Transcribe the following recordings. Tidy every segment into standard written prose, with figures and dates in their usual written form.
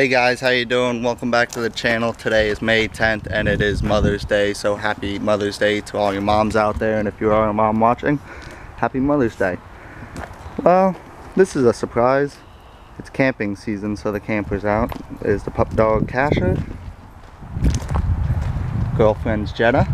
Hey guys, how you doing? Welcome back to the channel. Today is May 10th and it is Mother's Day, so happy Mother's Day to all your moms out there, and if you are a mom watching, happy Mother's Day. Well, this is a surprise. It's camping season, so the camper's out. Is the pup dog Casher, girlfriend's Jenna,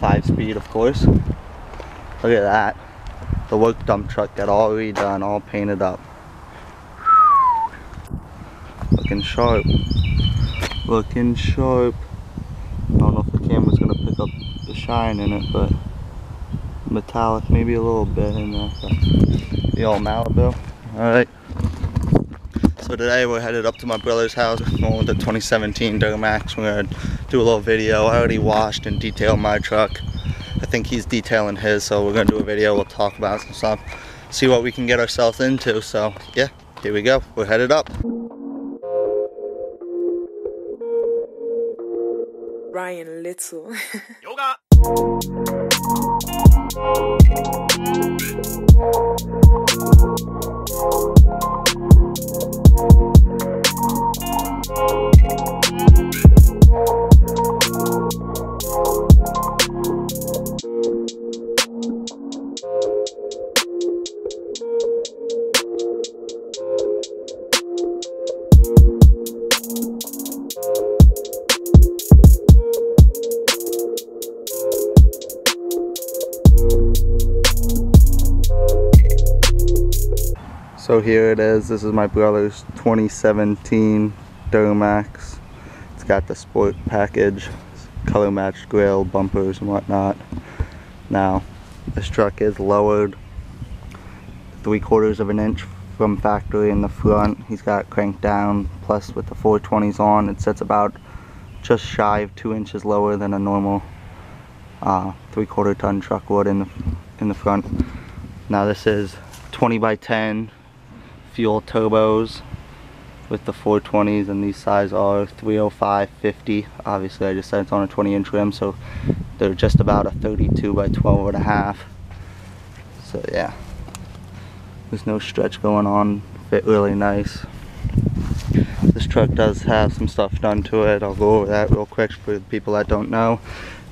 5-speed of course. Look at that. The work dump truck got all redone, all painted up. Looking sharp. Looking sharp. I don't know if the camera's going to pick up the shine in it, but metallic, maybe a little bit in there. The old Malibu. Alright. So today we're headed up to my brother's house. We're going with the 2017 Duramax. We're going to do a little video. I already washed and detailed my truck. I think he's detailing his, so we're going to do a video. We'll talk about some stuff. See what we can get ourselves into. So, yeah, here we go. We're headed up. Ryan Little. Yoga. So here it is. This is my brother's 2017 Duramax. It's got the sport package, color matched grille, bumpers and whatnot. Now, this truck is lowered 3/4 of an inch from factory in the front. He's got it cranked down, plus with the 420s on, it sits about just shy of 2 inches lower than a normal 3/4 ton truck would in the front. Now this is 20x10. Fuel turbos with the 420s, and these size are 305/50. Obviously I just said it's on a 20-inch rim, so they're just about a 32 by 12 and a half. So yeah, there's no stretch going on. Fit really nice. This truck does have some stuff done to it. I'll go over that real quick for the people that don't know.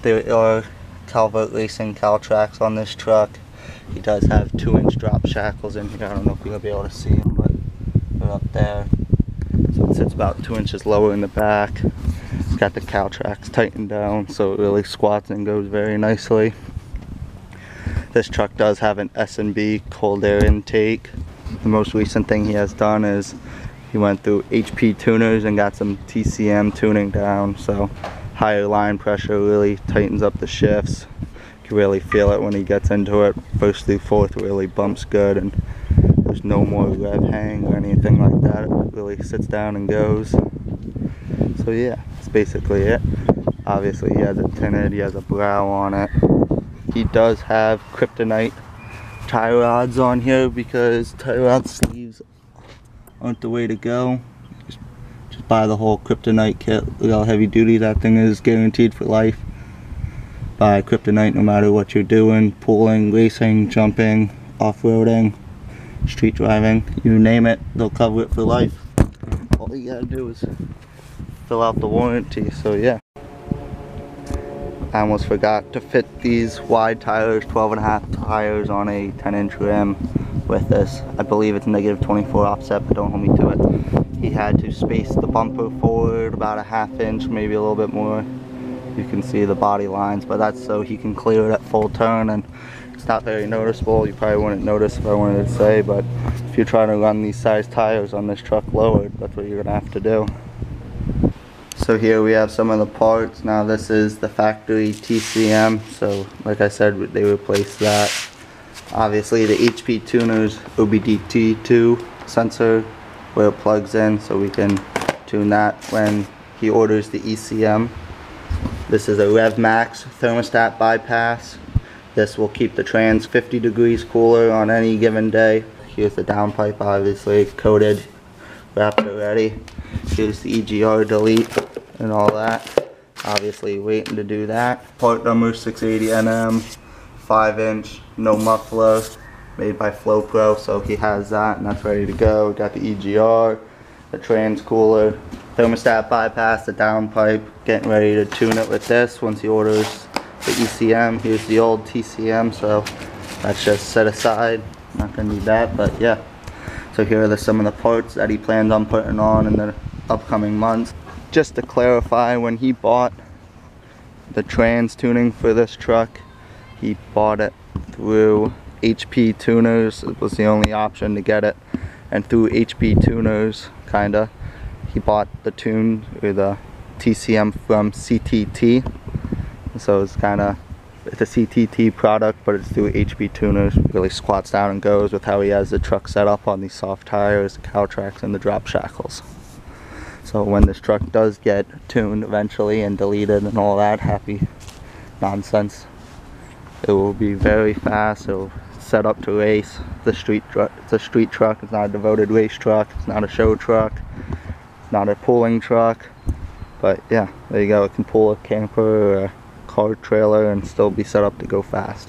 There are Calvert Racing CalTracs on this truck. He does have 2-inch drop shackles in here. I don't know if you'll be able to see them, but they're up there. So it sits about 2 inches lower in the back. It's got the CalTracs tightened down, so it really squats and goes very nicely. This truck does have an S&B cold air intake. The most recent thing he has done is he went through HP tuners and got some TCM tuning down. So higher line pressure really tightens up the shifts. Really feel it when he gets into it. First through fourth really bumps good, and there's no more rev hang or anything like that. It really sits down and goes. So yeah, that's basically it. Obviously he has it tinted, he has a brow on it. He does have kryptonite tie rods on here because tie rod sleeves aren't the way to go. Just buy the whole kryptonite kit. Look how heavy duty that thing is, guaranteed for life. By kryptonite, no matter what you're doing, pulling, racing, jumping, off-roading, street driving, you name it, they'll cover it for life. All you gotta do is fill out the warranty, so yeah. I almost forgot to fit these wide tires, 12.5 tires on a 10-inch rim with this. I believe it's negative 24 offset, but don't hold me to it. He had to space the bumper forward about a 1/2 inch, maybe a little bit more. You can see the body lines, but that's so he can clear it at full turn, and it's not very noticeable. You probably wouldn't notice if I wanted to say, but if you're trying to run these size tires on this truck lowered, that's what you're gonna have to do. So here we have some of the parts. Now this is the factory TCM, so like I said, they replaced that. Obviously the HP tuners OBDT2 sensor where it plugs in, so we can tune that when he orders the ECM. This is a RevMax thermostat bypass. This will keep the trans 50 degrees cooler on any given day. Here's the downpipe, obviously coated, wrapped already. Here's the EGR delete and all that. Obviously waiting to do that. Part number 680NM, 5-inch, no muffler, made by FlowPro, so he has that and that's ready to go. Got the EGR, the trans cooler, thermostat bypass, the downpipe, getting ready to tune it with this once he orders the ECM. Here's the old TCM, so that's just set aside. Not going to need that, but yeah. So here are some of the parts that he plans on putting on in the upcoming months. Just to clarify, when he bought the trans tuning for this truck, he bought it through HP tuners. It was the only option to get it, and through HP tuners, kinda, he bought the tune or the TCM from CTT. So it's kinda, it's a CTT product, but it's through HP tuners. Really squats down and goes with how he has the truck set up on these soft tires, the CalTracs, and the drop shackles. So when this truck does get tuned eventually and deleted and all that happy nonsense, it will be very fast. It will set up to race. It's a street truck. It's not a devoted race truck. It's not a show truck. It's not a pulling truck. But yeah, there you go. It can pull a camper or a car trailer and still be set up to go fast.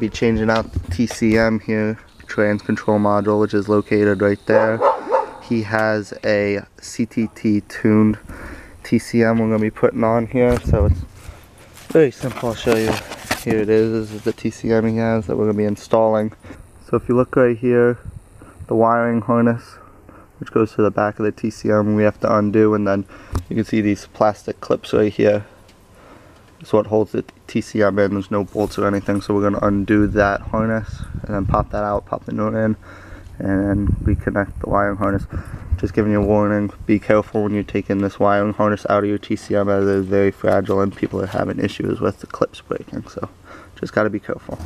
Be changing out the TCM here, trans control module, which is located right there. He has a CTT tuned TCM we're going to be putting on here, so it's very simple. I'll show you. Here it is. This is the TCM he has that we're going to be installing. So if you look right here, the wiring harness which goes to the back of the TCM we have to undo, and then you can see these plastic clips right here. It's what holds the TCM in. There's no bolts or anything, so we're going to undo that harness and then pop that out, pop the nut in, and reconnect the wiring harness. Just giving you a warning, be careful when you're taking this wiring harness out of your TCM, as it's very fragile and people are having issues with the clips breaking, so just got to be careful.